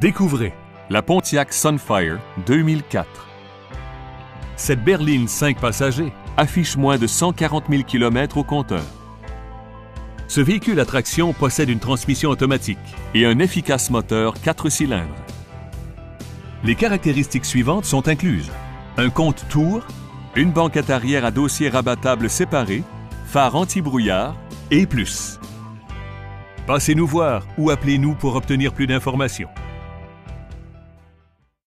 Découvrez la Pontiac Sunfire 2004. Cette berline 5 passagers affiche moins de 140 000 km au compteur. Ce véhicule à traction possède une transmission automatique et un efficace moteur 4 cylindres. Les caractéristiques suivantes sont incluses: un compte tour, une banquette arrière à dossier rabattable séparé, phare anti-brouillard et plus. Passez-nous voir ou appelez-nous pour obtenir plus d'informations.